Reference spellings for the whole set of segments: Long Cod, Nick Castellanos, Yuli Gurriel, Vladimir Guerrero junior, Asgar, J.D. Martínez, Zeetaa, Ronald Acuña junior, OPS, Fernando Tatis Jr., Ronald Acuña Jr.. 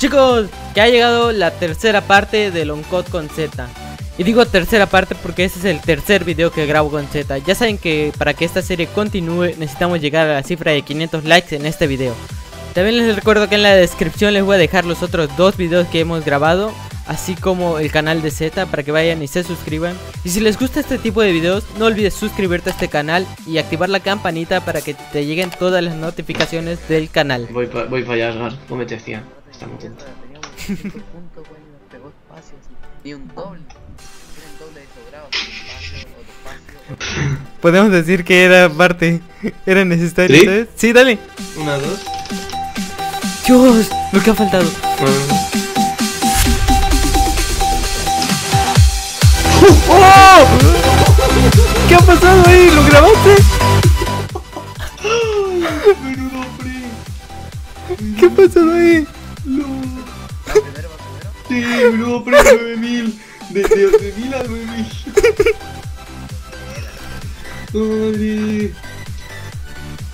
Chicos, que ha llegado la tercera parte de Long Cod con Zeetaa. Y digo tercera parte porque ese es el tercer video que grabo con Zeetaa. Ya saben que para que esta serie continúe necesitamos llegar a la cifra de 500 likes en este video. También les recuerdo que en la descripción les voy a dejar los otros dos videos que hemos grabado, así como el canal de Zeetaa, para que vayan y se suscriban. Y si les gusta este tipo de videos, no olvides suscribirte a este canal y activar la campanita para que te lleguen todas las notificaciones del canal. Voy para allá, Asgar, cómete hacia. Está muy atento. Podemos decir que era parte. ¿Era necesario? ¿Sí? Sí, dale. Una, dos. Dios, lo que ha faltado. ¡Oh! ¿Qué ha pasado ahí? ¿Lo grabaste? Menudo free. ¿Qué ha pasado ahí? No. Sí, menudo free, 9000. De 8000 a 9000. Madre.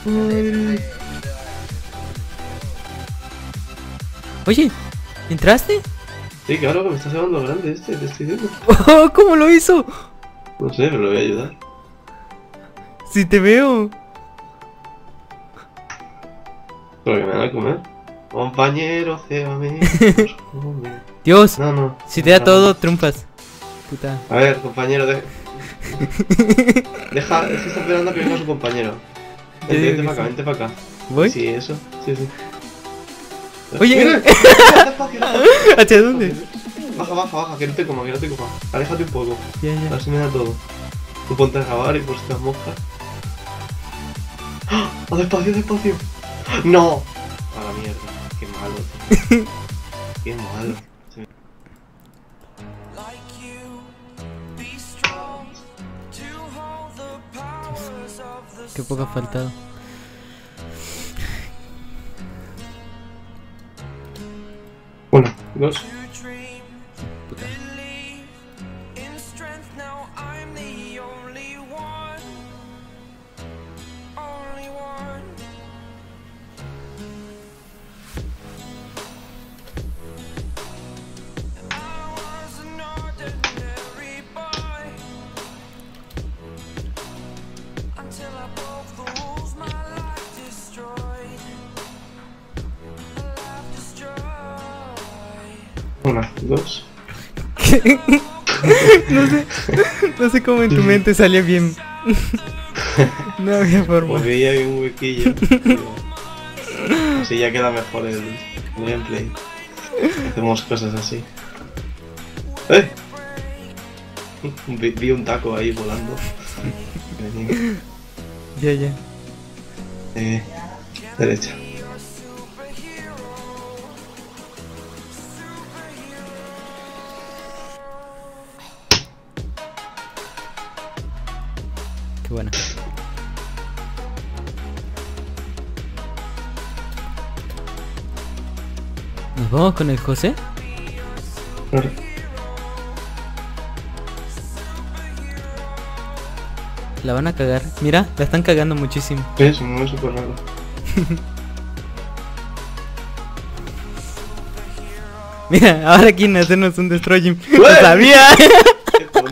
Madre. Oye, ¿entraste? Sí, claro, que me está llevando grande este, te estoy viendo. Oh, ¿cómo lo hizo? No sé, pero lo voy a ayudar. Si te veo. Pero que me van a comer. Compañero, céame. Dios, no, si te da todo, triunfas. Puta. A ver, compañero, deja, es que está esperando a que venga su compañero. Vente para acá, vente para acá. ¿Voy? Sí, eso, sí. Oye, ¿hacia dónde? Baja, que no te coma. Aléjate un poco. Ya. A ver si me da todo. Tú ponte a grabar y por si las moscas. ¡Ah! ¡Despacio! ¡No! A la mierda, qué malo, tío. Qué malo. Sí. Qué poco ha faltado. Uno, dos. Puta. Una, dos. ¿Qué? No sé cómo en tu mente salía bien. No había forma. Porque veía bien un huequillo. Así ya queda mejor el gameplay. Hacemos cosas así. ¡Eh! Vi un taco ahí volando. Ya. Derecha. Qué buena. ¿Nos vamos con el José? Claro. La van a cagar. Mira, la están cagando muchísimo. Es un momento súper raro. Mira, ahora quieren hacernos un destroy. ¡Lo sabía! ¡Qué tonto!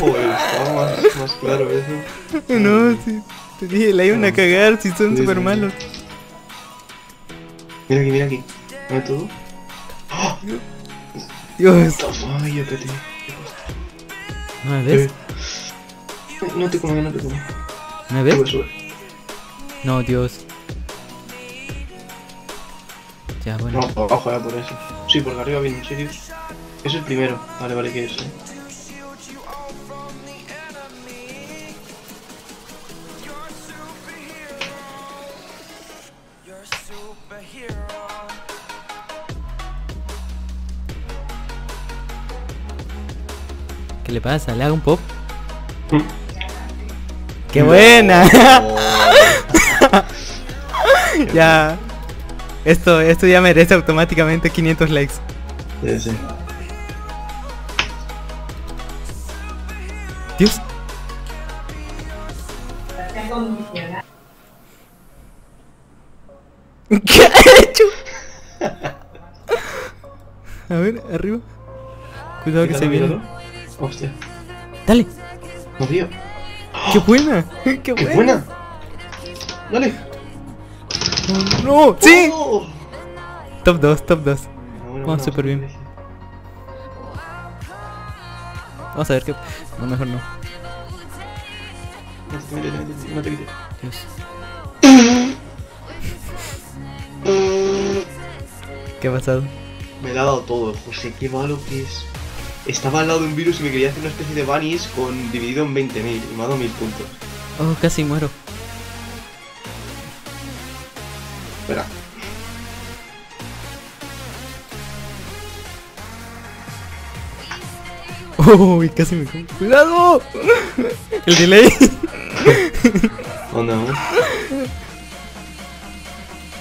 Joder, está más claro eso. No, sí, te dije, la iban a cagar si son súper malos. Mira aquí. ¿No todo? ¡Oh! Dios. Ay, yo te... ¿No me ves? No te come. ¿Me ves? Sube. No, Dios. Ya, bueno. No, abajo era por eso. Sí, porque arriba viene, sí, Dios. Es el primero. Vale, que es. ¿Qué le pasa? ¿Le hago un pop? ¡Qué buena! Ya. Esto ya merece automáticamente 500 likes. Sí. Dios. ¿Qué? A ver, arriba. Cuidado que se viene. Hostia. Dale. Murió. ¡Qué buena! ¡Qué buena! ¡Qué buena! ¡Dale! ¡No! ¡Sí! ¡Oh! Top 2, top 2. Vamos súper bien. Vamos a ver qué... No, mejor no. No te quites. Dios. ¿Qué ha pasado? Me lo ha dado todo, José, qué malo que es. Estaba al lado de un virus y me quería hacer una especie de bunnies con dividido en 20.000 y me ha dado 1000 puntos. Oh, casi muero. Espera. Uy, casi me como. ¡Cuidado! El delay. Oh no.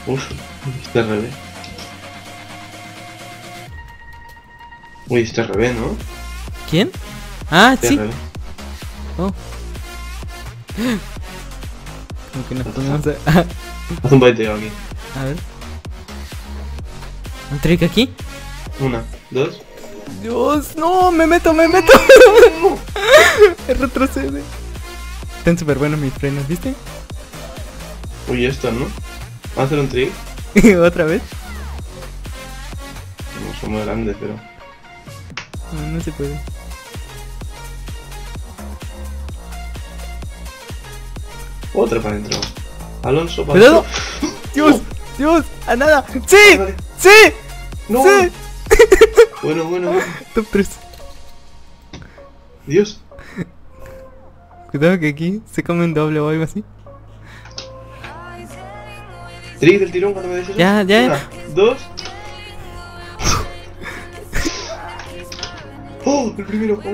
Uf, está al revés. Uy, está al revés, ¿no? ¿Quién? Ah, está sí. Oh. Como que nos ponemos a... Haz un baiteo aquí. A ver. ¿Un trick aquí? Una, dos. Dios, no, me meto. Retrocede. Están súper buenos mis frenos, ¿viste? Uy, estos, ¿no? ¿Vas a hacer un trick? ¿Otra vez? No somos grandes, pero... No, no se puede. Otra para adentro. Alonso para... ¡Cuidado! ¡Dios! Oh. ¡Dios! ¡A nada! ¡Sí! Ah, vale. ¡Sí! ¡No! ¡Sí! Bueno. Top 3. Dios. Cuidado que aquí se come un doble o algo así. Trick del tirón cuando me des eso. Ya. Una, dos. Oh, el primero. Oh,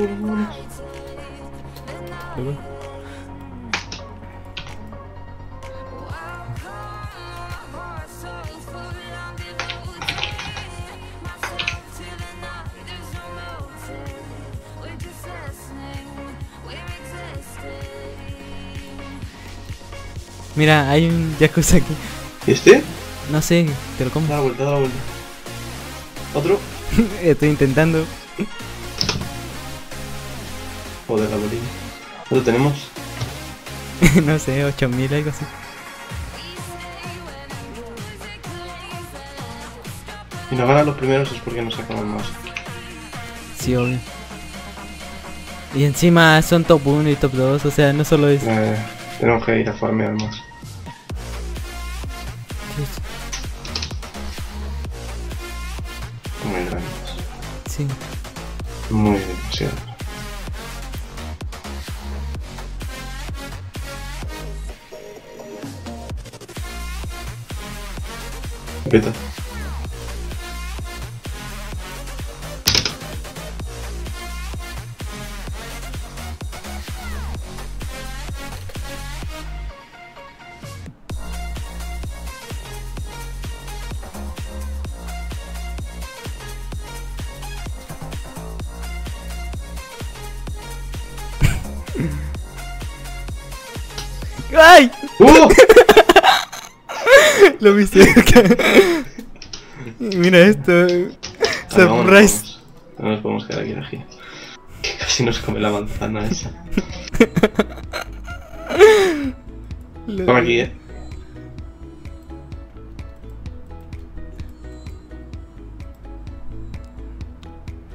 no. Mira, hay un yakuza aquí. ¿Este? No sé, te lo como. Da la vuelta. ¿Otro? Estoy intentando. Joder, la bolilla. ¿Cuánto tenemos? No sé, 8000, algo así. Si nos ganan los primeros es porque nos acaban más. Sí, obvio. Y encima son top 1 y top 2, o sea, no solo es... Tenemos que ir a farmear más. Muy grandes. Sí. Muy demasiado. Peta. ¡Ay! Lo vi cerca. Mira esto. Surprise. No nos podemos quedar aquí, Raji. Que casi nos come la manzana esa. Come aquí,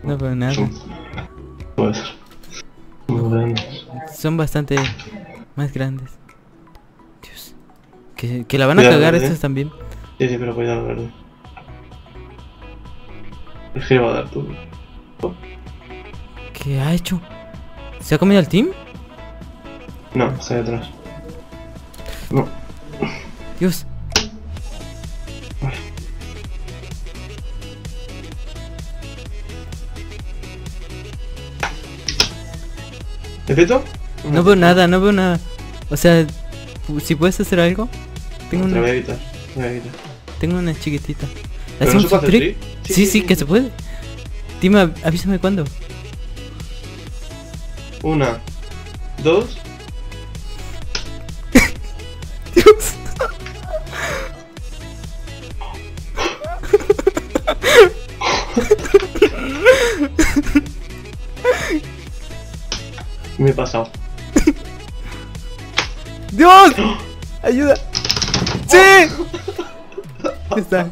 No veo nada. Son bastante más grandes. Que la van a cagar estos también. Sí, pero cuidado, verde. Es que le va a dar tú. Oh. ¿Qué ha hecho? ¿Se ha comido el team? No, está detrás. No. Dios. Vale. ¿Efecto? No veo nada, O sea, si puedes hacer algo. Tengo una... Voy a evitar. Tengo una chiquitita. ¿Hacemos un trick? Sí, que se puede. Dime, avísame cuándo. Una, dos. Dios. pas ça. Dios! Ayuda! ¡Sí! ¿Qué está?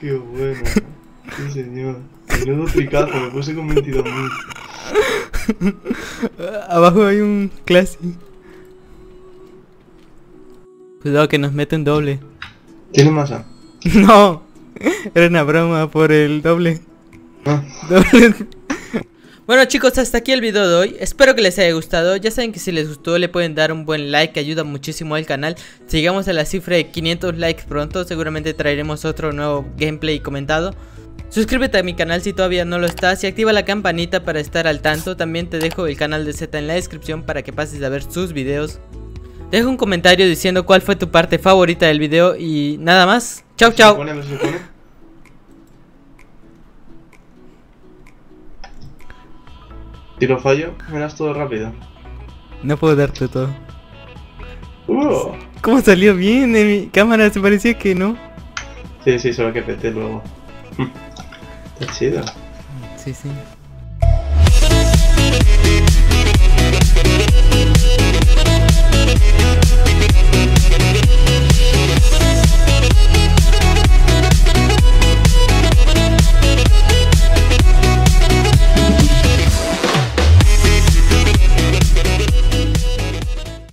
Qué bueno. Sí, señor. Menudo fricazo, me puse con 22.000. Abajo hay un clase. Cuidado que nos meten doble. ¿Tienes masa? No. Era una broma por el doble. Ah. Doble. Bueno chicos, hasta aquí el video de hoy, espero que les haya gustado, ya saben que si les gustó le pueden dar un buen like que ayuda muchísimo al canal. Si llegamos a la cifra de 500 likes pronto, seguramente traeremos otro nuevo gameplay comentado. Suscríbete a mi canal si todavía no lo estás y activa la campanita para estar al tanto, también te dejo el canal de Zeetaa en la descripción para que pases a ver sus videos. Deja un comentario diciendo cuál fue tu parte favorita del video y nada más, chao chao. Si lo fallo, me das todo rápido. No puedo darte todo. ¿Cómo salió bien en mi cámara? Se parecía que no. Sí, sí, solo que peté luego. Está chido. Sí, sí.